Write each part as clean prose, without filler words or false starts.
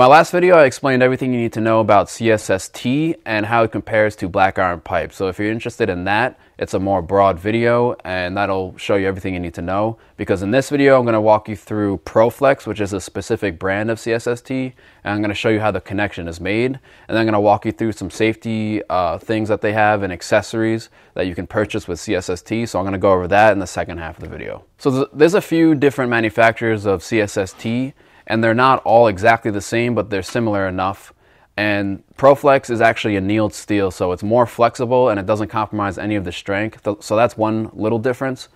My last video, I explained everything you need to know about CSST and how it compares to black iron pipe. So if you're interested in that, it's a more broad video and that'll show you everything you need to know. Because in this video, I'm going to walk you through ProFlex, which is a specific brand of CSST. And I'm going to show you how the connection is made. And then I'm going to walk you through some safety things that they have and accessories that you can purchase with CSST. So I'm going to go over that in the second half of the video. So there's a few different manufacturers of CSST. And they're not all exactly the same, but they're similar enough. And ProFlex is actually annealed steel, so it's more flexible and it doesn't compromise any of the strength. So that's one little difference.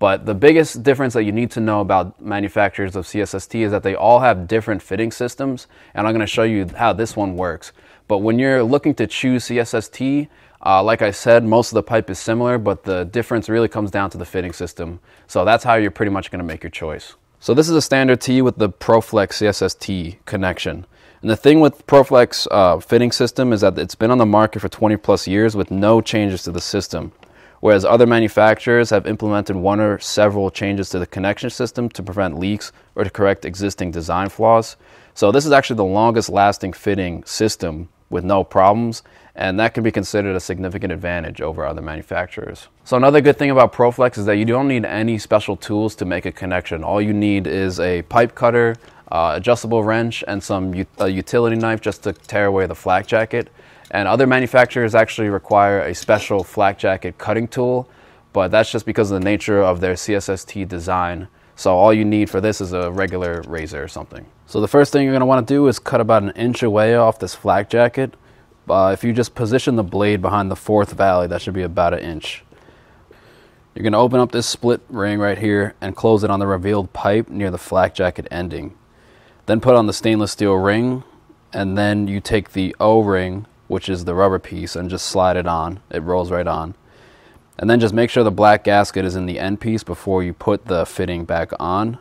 But the biggest difference that you need to know about manufacturers of CSST is that they all have different fitting systems. And I'm going to show you how this one works. But when you're looking to choose CSST, like I said, most of the pipe is similar, but the difference really comes down to the fitting system. So that's how you're pretty much going to make your choice. So this is a standard T with the ProFlex CSST connection. And the thing with ProFlex fitting system is that it's been on the market for 20+ years with no changes to the system. Whereas other manufacturers have implemented one or several changes to the connection system to prevent leaks or to correct existing design flaws. So this is actually the longest lasting fitting system with no problems, and that can be considered a significant advantage over other manufacturers. So another good thing about ProFlex is that you don't need any special tools to make a connection. All you need is a pipe cutter, adjustable wrench, and a utility knife just to tear away the flak jacket. And other manufacturers actually require a special flak jacket cutting tool, but that's just because of the nature of their CSST design. So all you need for this is a regular razor or something. So the first thing you're going to want to do is cut about 1 inch away off this flak jacket. If you just position the blade behind the fourth valley, that should be about 1 inch. You're going to open up this split ring right here and close it on the revealed pipe near the flak jacket ending. Then put on the stainless steel ring, and then you take the O-ring, which is the rubber piece, and just slide it on. It rolls right on. And then just make sure the black gasket is in the end piece before you put the fitting back on.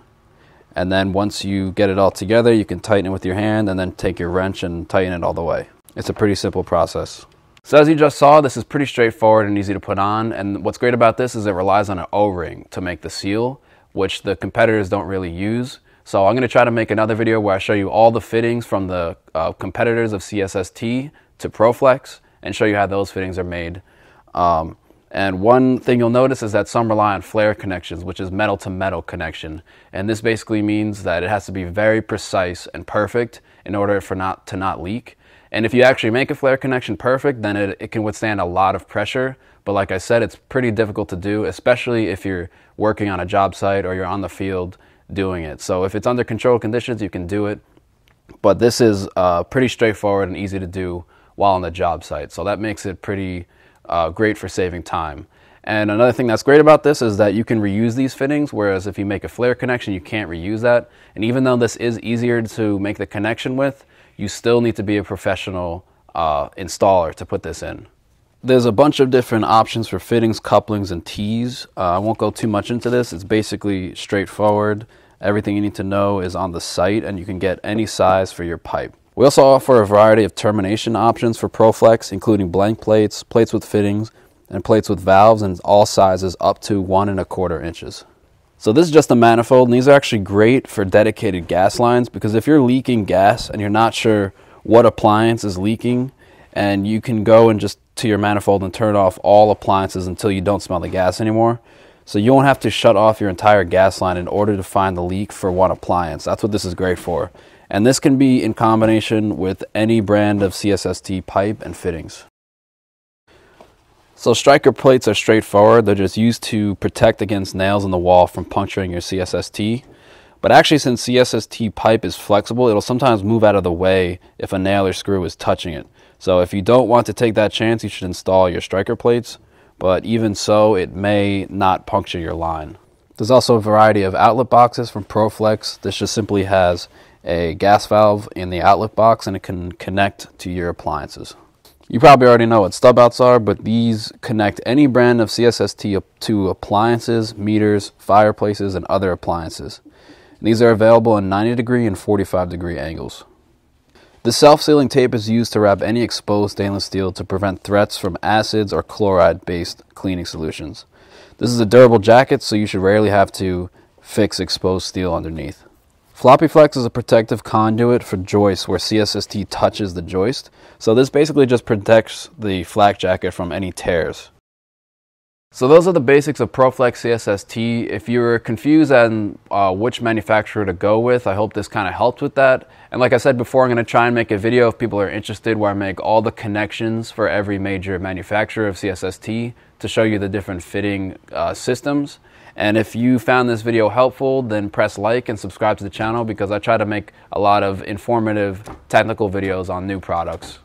And then once you get it all together, you can tighten it with your hand and then take your wrench and tighten it all the way. It's a pretty simple process. So as you just saw, this is pretty straightforward and easy to put on. And what's great about this is it relies on an O-ring to make the seal, which the competitors don't really use. So I'm going to try to make another video where I show you all the fittings from the competitors of CSST to ProFlex and show you how those fittings are made. And one thing you'll notice is that some rely on flare connections, which is metal to metal connection. And this basically means that it has to be very precise and perfect in order for not to leak. And if you actually make a flare connection perfect, then it can withstand a lot of pressure. But like I said, it's pretty difficult to do, especially if you're working on a job site or you're on the field doing it. So if it's under controlled conditions, you can do it. But this is pretty straightforward and easy to do while on the job site. So that makes it pretty great for saving time. And another thing that's great about this is that you can reuse these fittings, whereas if you make a flare connection, you can't reuse that. And even though this is easier to make the connection with, you still need to be a professional installer to put this in. There's a bunch of different options for fittings, couplings, and tees. I won't go too much into this. It's basically straightforward. Everything you need to know is on the site, and you can get any size for your pipe. We also offer a variety of termination options for ProFlex, including blank plates, plates with fittings, and plates with valves in all sizes up to 1 1/4 inches. So this is just a manifold, and these are actually great for dedicated gas lines because if you're leaking gas and you're not sure what appliance is leaking, and you can go and just to your manifold and turn off all appliances until you don't smell the gas anymore. So you won't have to shut off your entire gas line in order to find the leak for one appliance. That's what this is great for. And this can be in combination with any brand of CSST pipe and fittings. So striker plates are straightforward. They're just used to protect against nails in the wall from puncturing your CSST. But actually, since CSST pipe is flexible, it'll sometimes move out of the way if a nail or screw is touching it. So if you don't want to take that chance, you should install your striker plates. But even so, it may not puncture your line. There's also a variety of outlet boxes from ProFlex. This just simply has a gas valve in the outlet box and it can connect to your appliances. You probably already know what stub outs are, but these connect any brand of CSST to appliances, meters, fireplaces, and other appliances. And these are available in 90° and 45° angles. The self-sealing tape is used to wrap any exposed stainless steel to prevent threats from acids or chloride-based cleaning solutions. This is a durable jacket, so you should rarely have to fix exposed steel underneath. Floppy Flex is a protective conduit for joists where CSST touches the joist, so this basically just protects the flak jacket from any tears. So those are the basics of ProFlex CSST. If you were confused on which manufacturer to go with, I hope this kind of helped with that. And like I said before, I'm going to try and make a video if people are interested where I make all the connections for every major manufacturer of CSST to show you the different fitting systems. And if you found this video helpful, then press like and subscribe to the channel because I try to make a lot of informative technical videos on new products.